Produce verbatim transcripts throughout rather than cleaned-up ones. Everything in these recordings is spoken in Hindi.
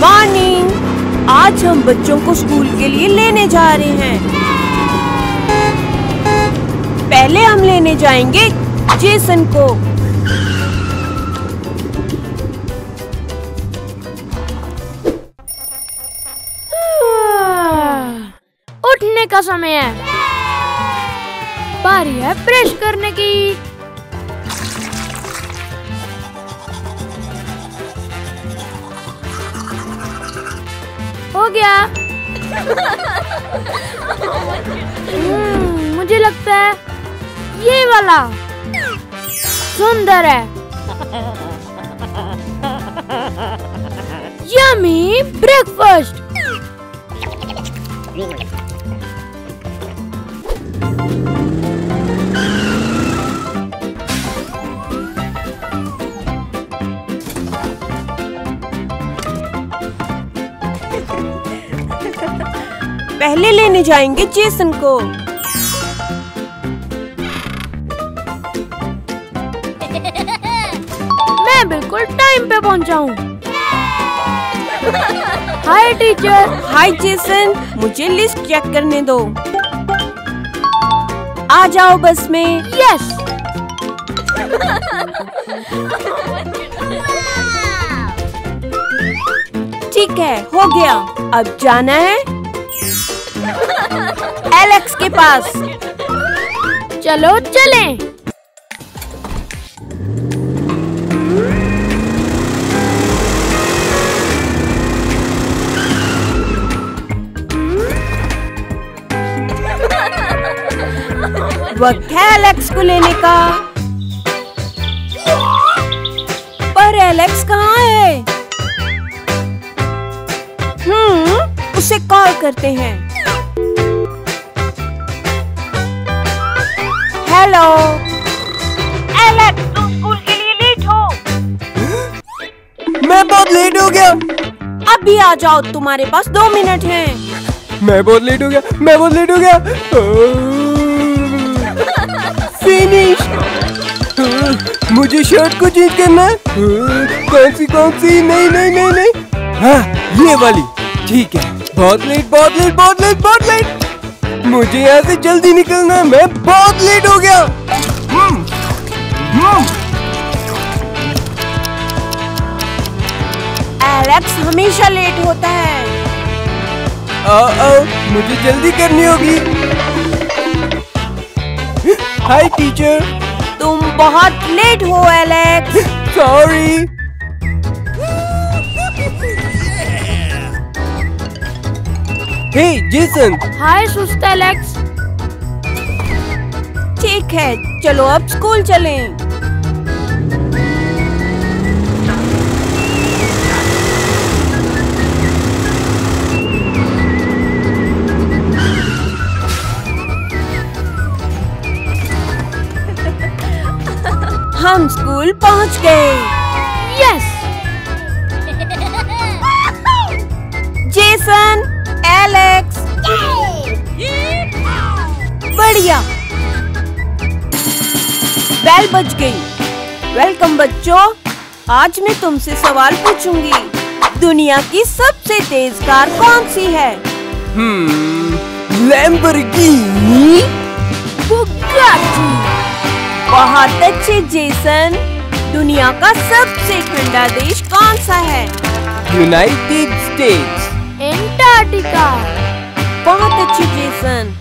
मॉर्निंग। आज हम बच्चों को स्कूल के लिए लेने जा रहे हैं। पहले हम लेने जाएंगे जेसन को। उठने का समय है, बारी है ब्रश करने की। हो गया। मुझे लगता है ये वाला सुंदर है। Yummy breakfast. पहले लेने जाएंगे जेसन को। मैं बिल्कुल टाइम पे पहुंचा हूँ। Hi teacher. हाय जेसन, मुझे लिस्ट चेक करने दो। आ जाओ बस में। यस। ठीक है, हो गया। अब जाना है एलेक्स के पास। चलो चलें। वक्त है एलेक्स को लेने का। पर एलेक्स कहाँ है? हम्म, उसे कॉल करते हैं। हेलो एलेक्स, तुम स्कूल के लिए लेट हो। मैं बहुत लेट हो गया। अभी आ जाओ, तुम्हारे पास दो मिनट हैं। मैं बहुत लेट हो गया। मैं बहुत लेट हो गया। फिनिश। मुझे शर्ट को चेंज करना है। कौन सी कौन सी? नहीं नहीं नहीं नहीं। हाँ, ये वाली। ठीक है। बहुत लेट बहुत लेट बहुत लेट बहुत लेट। मुझे यहाँ से जल्दी निकलना है। मैं बहुत लेट हो गया। हम्म, हम्म। एलेक्स हमेशा लेट होता है। ओ, ओ, मुझे जल्दी करनी होगी। Hi teacher. तुम बहुत लेट हो Alex. Sorry. Hey Jason. Hi सुस्त एलेक्स। ठीक है, चलो अब स्कूल चलें। हम स्कूल पहुंच गए। यस। जेसन, एलेक्स, बढ़िया। बेल बज गई। वेलकम बच्चों, आज मैं तुमसे सवाल पूछूंगी। दुनिया की सबसे तेज कार कौन सी है? Hmm, Lamborghini. बुगाटी। बहुत अच्छे जेसन। दुनिया का सबसे ठंडा देश कौन सा है? United States. एंटार्क्टिका। बहुत अच्छे जेसन।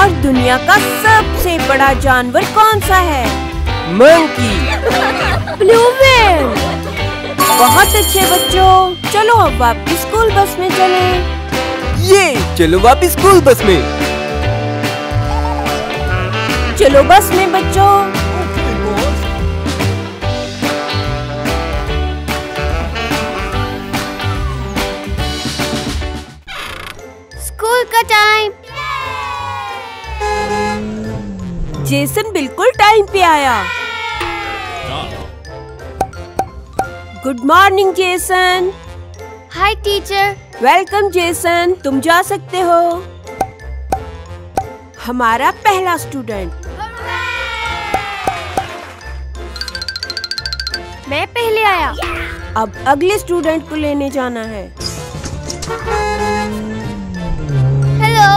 और दुनिया का सबसे बड़ा जानवर कौन सा है? मंकी। Blue whale. बहुत अच्छे बच्चों, चलो अब वापस स्कूल बस में चलें। ये चलो वापस स्कूल बस में। चलो बस में बच्चों। जेसन बिल्कुल टाइम पे आया। Good morning Jason. Hi teacher. Welcome Jason, तुम जा सकते हो। हमारा पहला स्टूडेंट। मैं पहले आया। yeah! अब अगले स्टूडेंट को लेने जाना है। हेलो।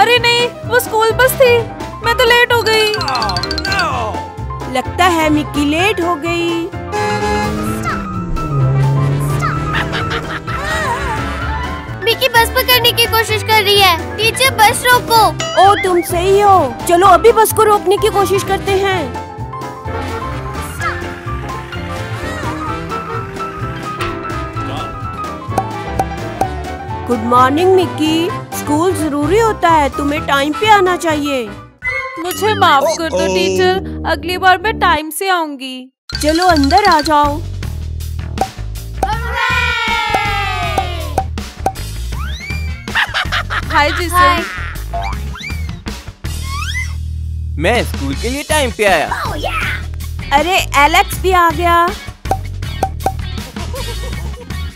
अरे नहीं, वो स्कूल बस थी, मैं तो लेट हो गई। oh, no. लगता है मिकी लेट हो गई। मिकी बस पकड़ने की कोशिश कर रही है। टीचर बस रोको। ओ तुम सही हो, चलो अभी बस को रोकने की कोशिश करते हैं। गुड मॉर्निंग मिकी, स्कूल जरूरी होता है, तुम्हें टाइम पे आना चाहिए। मुझे माफ कर दो टीचर, अगली बार मैं टाइम से आऊंगी। चलो अंदर आ जाओ। हाय जेसन, मैं स्कूल के लिए टाइम पे आया। oh, yeah. अरे एलेक्स भी आ गया।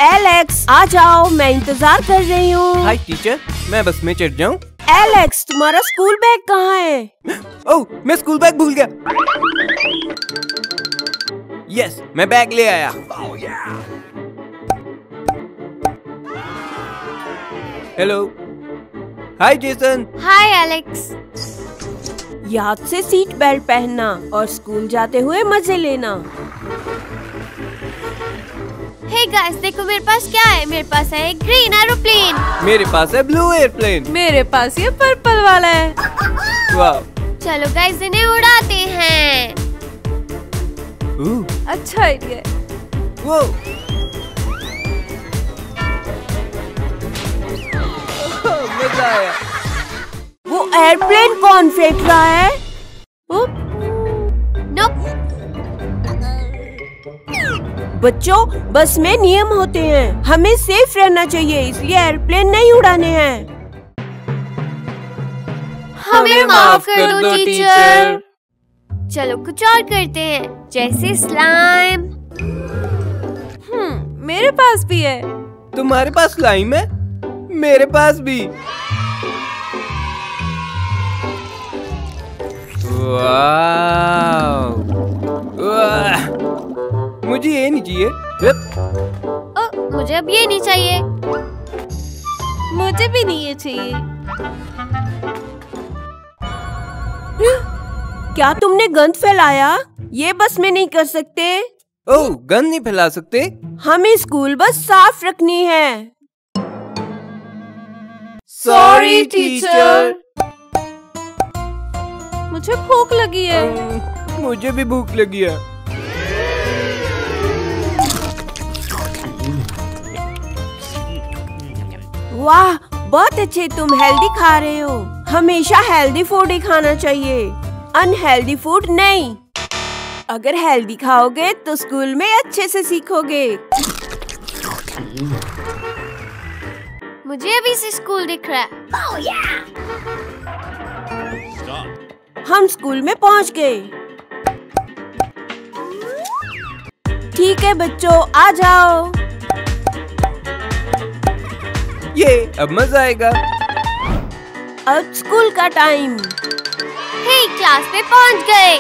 एलेक्स आ जाओ, मैं इंतजार कर रही हूँ। हाय टीचर, मैं बस में चढ़ जाऊँ? एलेक्स तुम्हारा स्कूल बैग कहाँ है? ओह, मैं स्कूल बैग भूल गया। यस yes, मैं बैग ले आया। oh, yeah. Hello. Hi Jason. Hi Alex. याद से सीट बेल्ट पहनना और स्कूल जाते हुए मजे लेना। हे गाइस, देखो मेरे पास क्या है। मेरे पास है ग्रीन एरोप्लेन। मेरे पास है ब्लू एयरप्लेन। मेरे पास ये पर्पल वाला है। वाह। चलो गाइस इन्हें उड़ाते हैं। अच्छा आइडिया। वो मजा आया। वो एयरप्लेन कौन फेंक रहा है? बच्चों, बस में नियम होते हैं, हमें सेफ रहना चाहिए, इसलिए एयरप्लेन नहीं उड़ाने हैं। हमें, हमें माफ कर दो टीचर। चलो कुछ और करते हैं, जैसे स्लाइम। हम्म, मेरे पास भी है। तुम्हारे पास स्लाइम है? मेरे पास भी। वाव, वाव। मुझे ये नहीं चाहिए। ओ, मुझे अब ये नहीं चाहिए। मुझे भी नहीं ये चाहिए। क्या तुमने गंद फैलाया? ये बस में नहीं कर सकते। ओ, गंद नहीं फैला सकते? हमें स्कूल बस साफ रखनी है। Sorry teacher. मुझे भूख लगी है। मुझे भी भूख लगी है। वाह, बहुत अच्छे, तुम हेल्दी खा रहे हो। हमेशा हेल्दी फूड ही खाना चाहिए, अनहेल्दी फूड नहीं। अगर हेल्दी खाओगे तो स्कूल में अच्छे से सीखोगे। मुझे अभी से स्कूल दिख रहा है। oh, yeah! हम स्कूल में पहुंच गए। ठीक है बच्चों, आ जाओ। ये अब मजा आएगा। अब स्कूल का टाइम। हे hey, क्लास पे पहुंच गए।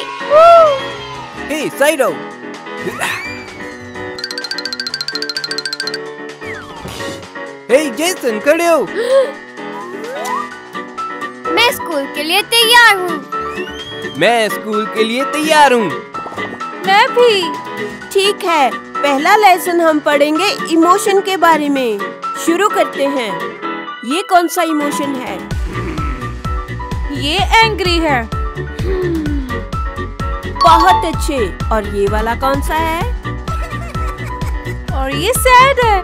हे hey, साइड आओ। हे hey, जेसन खड़े हो। मैं स्कूल के लिए तैयार हूँ। मैं स्कूल के लिए तैयार हूँ। मैं भी। ठीक है, पहला लेसन हम पढ़ेंगे इमोशन के बारे में। शुरू करते हैं। ये कौन सा इमोशन है? ये एंग्री है। बहुत अच्छे। और ये वाला कौन सा है? और ये सैड है।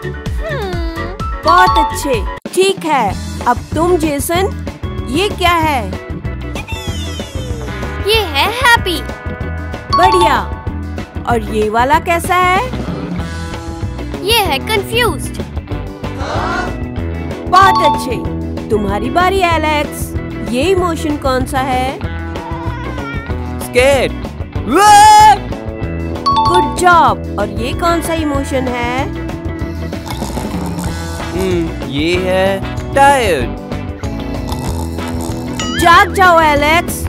बहुत अच्छे। ठीक है, अब तुम जेसन, ये क्या है? ये है हैप्पी। बढ़िया। और ये वाला कैसा है? ये है कंफ्यूज्ड। बहुत अच्छे। तुम्हारी बारी एलेक्स, ये इमोशन कौन सा है? स्केट। Good job. और ये कौन सा इमोशन है? हम्म, ये है टायर्ड। जाग जाओ एलेक्स।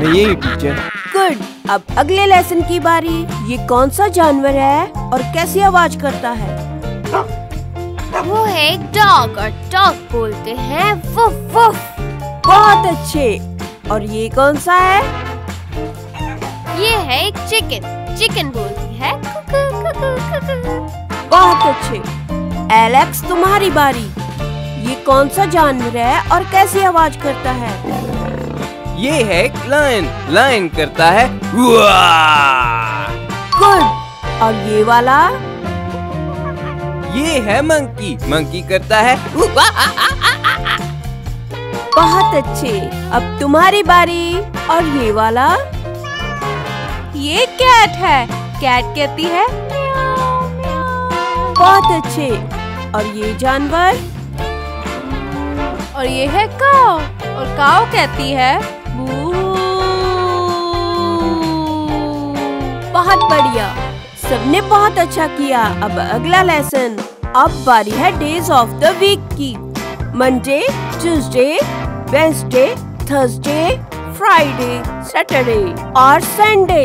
नहीं टीचर। गुड। अब अगले लेसन की बारी। ये कौन सा जानवर है और कैसी आवाज करता है? वो है डॉग, और डॉग बोलते हैं वुफ वुफ। बहुत अच्छे। और ये कौन सा है? ये है एक चिकन, चिकन बोलती है कुकू कुकू कुकू। बहुत अच्छे। एलेक्स, तुम्हारी बारी। ये कौन सा जानवर है और कैसी आवाज करता है? ये है लायन, लायन करता है गुड। और ये वाला? ये है मंकी, मंकी करता है आ, आ, आ, आ, आ, आ। बहुत अच्छे। अब तुम्हारी बारी। और ये वाला? ये कैट है, कैट कहती है म्याओ म्याओ। बहुत अच्छे। और ये जानवर? और ये है काऊ, और काऊ कहती है बू। बहुत बढ़िया, सबने बहुत अच्छा किया। अब अगला लेसन। अब बारी है डेज ऑफ द वीक की। Monday, Tuesday, Wednesday, Thursday, Friday, Saturday और संडे।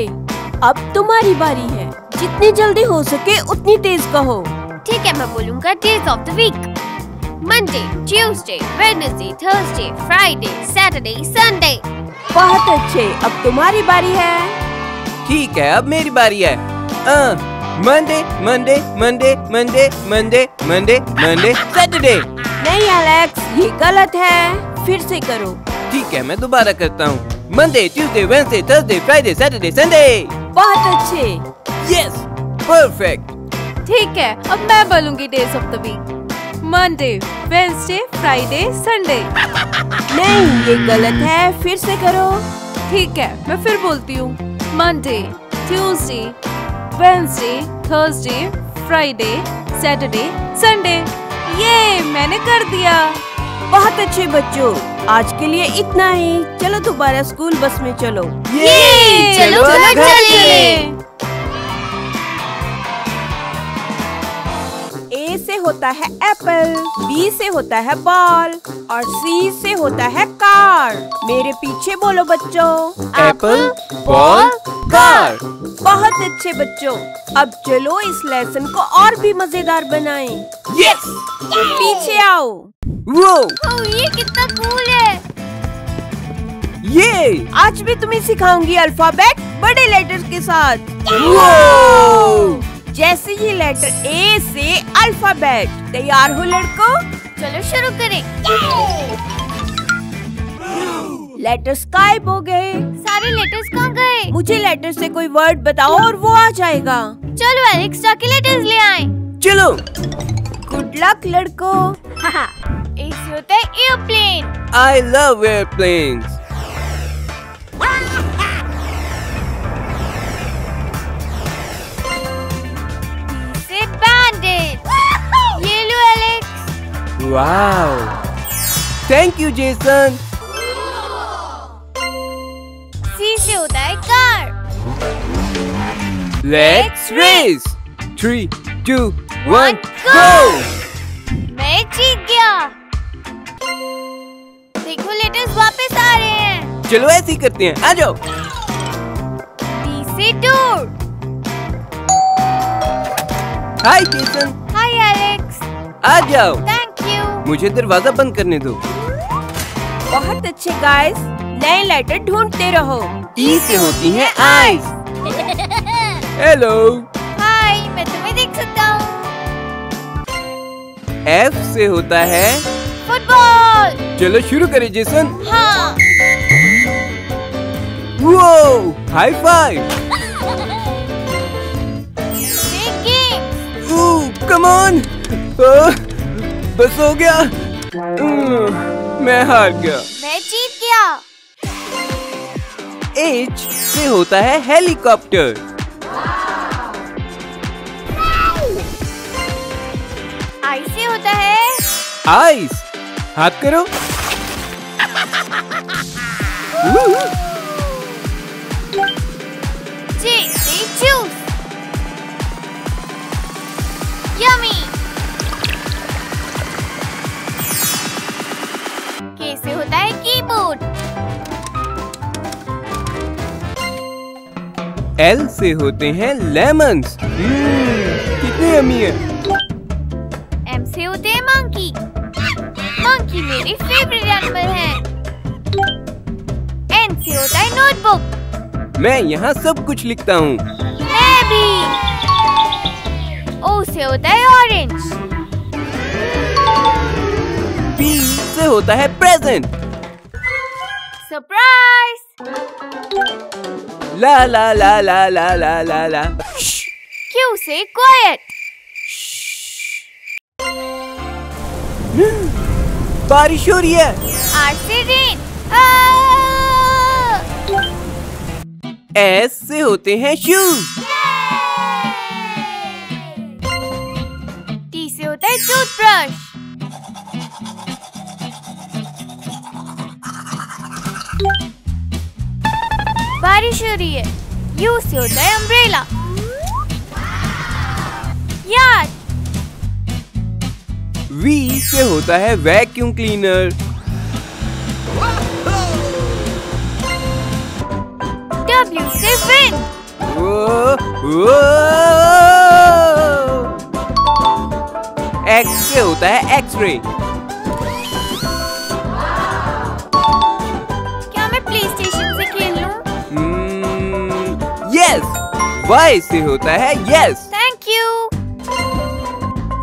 अब तुम्हारी बारी है। जितनी जल्दी हो सके उतनी तेज कहो। ठीक है, मैं बोलूँगा days of the week. Monday, Tuesday, Wednesday, Thursday, Friday, Saturday, Sunday. बहुत अच्छे। अब तुम्हारी बारी है। ठीक है, अब मेरी बारी है। Monday Monday Monday Monday Monday Monday Monday Saturday. नहीं एलेक्स, ये गलत है, फिर से करो। ठीक है, मैं दोबारा करता हूँ। Monday, Tuesday, Wednesday, Thursday, Friday, Saturday, Sunday. बहुत अच्छे। Yes, perfect. ठीक है, अब मैं बोलूँगी days of the week. Monday, Wednesday, Friday, Sunday. नहीं, ये गलत है, फिर से करो। ठीक है, मैं फिर बोलती हूँ। Monday, Tuesday, Wednesday, Thursday, Friday, Saturday, Sunday. ये मैंने कर दिया। बहुत अच्छे बच्चों, आज के लिए इतना ही। चलो दोबारा स्कूल बस में चलो। ये चलो घर चले। ए से होता है एप्पल, बी से होता है बॉल और सी से होता है कार। मेरे पीछे बोलो बच्चों। Apple, ball, car. बहुत अच्छे बच्चों, अब चलो इस लेसन को और भी मजेदार बनाएं। यस, पीछे आओ। वो ये कितना कूल है। ये आज भी तुम्हें सिखाऊंगी अल्फाबेट बड़े लेटर के साथ। वो जैसे ही लेटर ए से अल्फाबेट। तैयार हो लड़कों? चलो शुरू करें। लेटर स्काइप हो गए। सारे लेटर्स कहाँ गए? मुझे लेटर से कोई वर्ड बताओ और वो आ जाएगा। चलो एलेक्स, जाके लेटर्स ले आए। चलो, गुड लक लड़कों। ए से होता है airplane. I love airplanes. Wow, thank you Jason. C से होता है car. Let's race. Three, two, one, go. मैं जीत गया। देखो लेटर्स वापस आ रहे हैं। चलो ऐसे ही करते हैं, आ जाओ। डी से door. Hi Jason. Hi Alex. आ जाओ। मुझे दरवाजा बंद करने दो। बहुत अच्छे गाइस, नए लेटर ढूंढते रहो। ई से होती है आइस। हेलो। हाय, मैं तुम्हें देख सकता हूँ। एफ से होता है फुटबॉल। चलो शुरू करें जेसन। हाँ। वो हाई फाइव। कम ऑन, बस हो गया। मैं हार गया। मैं जीत गया। एच से होता है हेलीकॉप्टर। आई से होता है आइस। हाथ करो। जे से जूस। यम्मी। होता है कीबोर्ड। एल से होते हैं लेमन्स। कितने यम्मी है। एम से होते हैं मंकी। मंकी मेरी फेवरेट एनिमल है। एन से होता है नोटबुक। मैं यहाँ सब कुछ लिखता हूँ। मैं भी। ओ से होता है ऑरेंज। पी से होता है प्रेजेंट। सरप्राइज। ला ला ला ला ला ला ला ला। क्यू से क्वाइट। बारिश हो रही है। आर से रेन। एस से होते हैं शूज। टी से होता है टूथब्रश। बारिश हो रही है। यू से होता है अम्ब्रेला। यार। वी से होता है वैक्यूम क्लीनर। डब्ल्यू से विंड। एक्स से होता है एक्सरे। वाई से होता है यस। Thank you.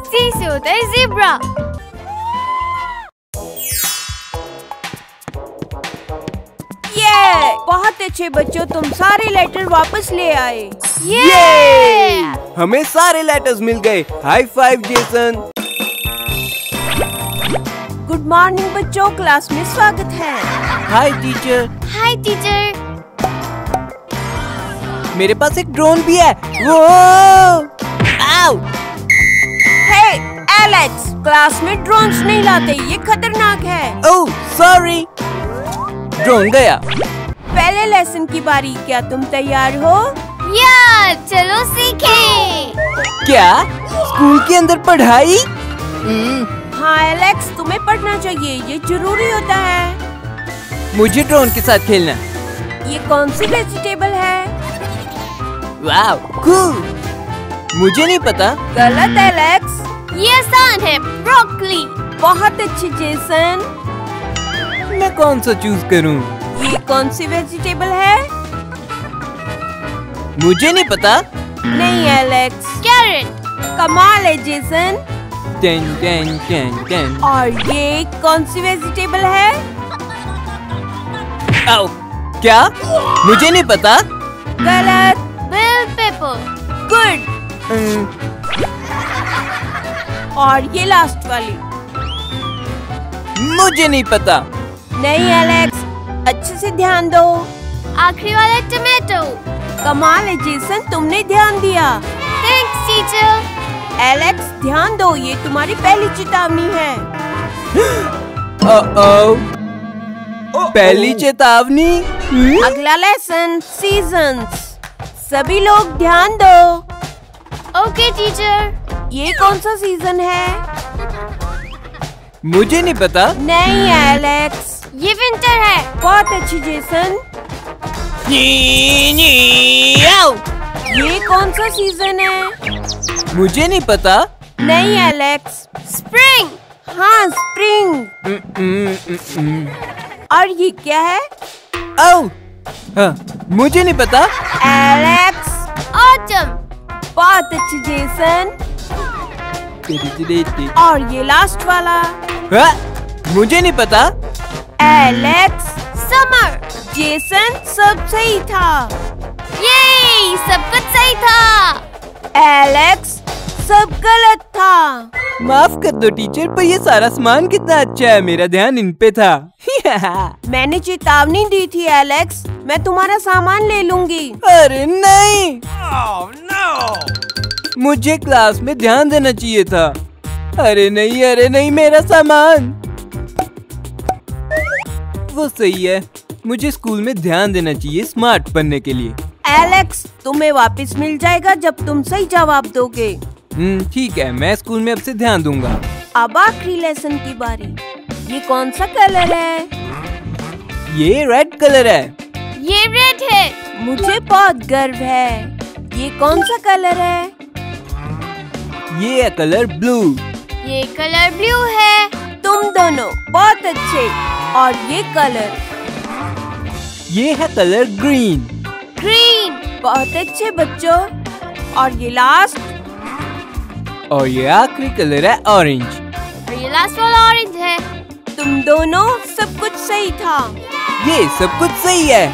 सी से होता है ज़ेब्रा। ये बहुत अच्छे बच्चों, तुम सारे लेटर वापस ले आए। ये, ये! हमें सारे लेटर्स मिल गए। High five Jason. Good morning बच्चों, क्लास में स्वागत है। Hi teacher. Hi teacher. मेरे पास एक ड्रोन भी है। वो आओ। हे एलेक्स, क्लास में ड्रोन्स नहीं लाते, ये खतरनाक है। ओह सॉरी, ड्रोन गया। पहले लेसन की बारी, क्या तुम तैयार हो? यार चलो सीखें। क्या स्कूल के अंदर पढ़ाई? हाँ एलेक्स, तुम्हें पढ़ना चाहिए, ये जरूरी होता है। मुझे ड्रोन के साथ खेलना। ये कौन सी वेजिटेबल है? Wow, cool. मुझे नहीं पता। गलत एलेक्स, ये आसान है, ब्रोकली। बहुत अच्छे जेसन। मैं कौन सा चूज करूं? ये कौन सी वेजिटेबल है? मुझे नहीं पता। नहीं एलेक्स, कैरेट। कमाल है Jason. Ten ten ten ten. और ये कौन सी वेजिटेबल है? आओ, क्या? मुझे नहीं पता। गलत। गुड। और ये लास्ट वाली। मुझे नहीं पता। नहीं एलेक्स, अच्छे से ध्यान दो। आखिरी वाला टमेटो। कमाल है जेसन, तुमने ध्यान दिया। Thanks teacher. एलेक्स ध्यान दो, ये तुम्हारी पहली चेतावनी है। ओ-ओ। पहली चेतावनी। अगला लेसन सीजन्स। सभी लोग ध्यान दो। Okay teacher. ये कौन सा सीजन है? मुझे नहीं पता। नहीं एलेक्स, ये विंटर है। बहुत अच्छी जेसन। ये कौन सा सीजन है? मुझे नहीं पता। नहीं एलेक्स, स्प्रिंग। हाँ स्प्रिंग। न, न, न, न। और ये क्या है? ओह हाँ, मुझे नहीं पता। Alex, autumn. बहुत अच्छी जेसन। और ये लास्ट वाला। हाँ, मुझे नहीं पता। Alex, summer. जेसन, सब सही था। ये सब कुछ सही था। एलेक्स, सब गलत था। माफ कर दो टीचर, पर ये सारा सामान कितना अच्छा है, मेरा ध्यान इन पे था। मैंने चेतावनी दी थी एलेक्स, मैं तुम्हारा सामान ले लूंगी। अरे नहीं। oh, no. मुझे क्लास में ध्यान देना चाहिए था। अरे नहीं, अरे नहीं, मेरा सामान। वो सही है, मुझे स्कूल में ध्यान देना चाहिए स्मार्ट बनने के लिए। एलेक्स, तुम्हें वापस मिल जाएगा जब तुम सही जवाब दोगे। ठीक है, मैं स्कूल में अब से ध्यान दूंगा। अब आखिरी लेसन की बारी। ये कौन सा कलर है? ये रेड कलर है। ये रेड है। मुझे बहुत गर्व है। ये कौन सा कलर है? ये कलर ब्लू। ये कलर ब्लू है। तुम दोनों बहुत अच्छे। और ये कलर? ये है कलर ग्रीन। ग्रीन, बहुत अच्छे बच्चों। और ये लास्ट? और ये आखिरी कलर है ऑरेंज। और ये लास्ट वाला ऑरेंज है। तुम दोनों सब कुछ सही था। ये सब कुछ सही है।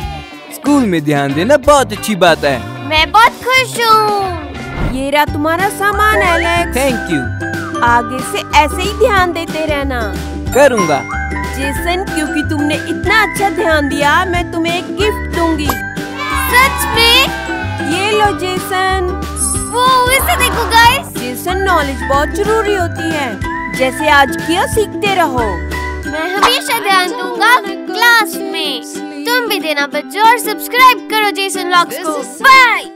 स्कूल में ध्यान देना बहुत अच्छी बात है। मैं बहुत खुश हूँ। ये रहा तुम्हारा सामान एलेक्स। Thank you. आगे से ऐसे ही ध्यान देते रहना। करूँगा। जेसन, क्योंकि तुमने इतना अच्छा ध्यान दिया, मैं तुम्हें एक गिफ्ट दूंगी। सच में? ये लो जेसन। वो इसे देखो गाइस। जेसन, नॉलेज बहुत जरूरी होती है। जैसे आज किया, सीखते रहो। मैं हमेशा ध्यान दूंगा क्लास में। तुम भी देना बच्चों, और सब्सक्राइब करो जेसन व्लॉग्स को। बाय।